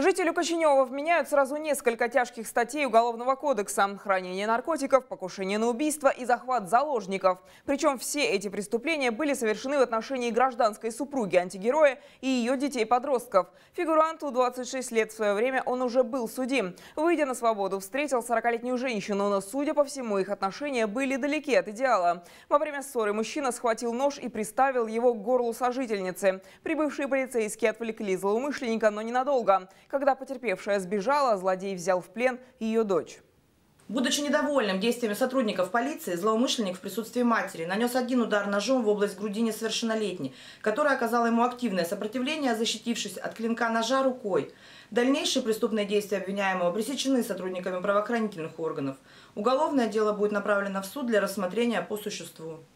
Жителю Коченёва вменяют сразу несколько тяжких статей Уголовного кодекса: хранение наркотиков, покушение на убийство и захват заложников. Причем все эти преступления были совершены в отношении гражданской супруги антигероя и ее детей-подростков. Фигуранту 26 лет, в свое время он уже был судим. Выйдя на свободу, встретил 40-летнюю женщину, но, судя по всему, их отношения были далеки от идеала. Во время ссоры мужчина схватил нож и приставил его к горлу сожительницы. Прибывшие полицейские отвлекли злоумышленника, но ненадолго. Когда потерпевшая сбежала, злодей взял в плен ее дочь. Будучи недовольным действиями сотрудников полиции, злоумышленник в присутствии матери нанес один удар ножом в область груди несовершеннолетней, которая оказала ему активное сопротивление, защитившись от клинка ножа рукой. Дальнейшие преступные действия обвиняемого пресечены сотрудниками правоохранительных органов. Уголовное дело будет направлено в суд для рассмотрения по существу.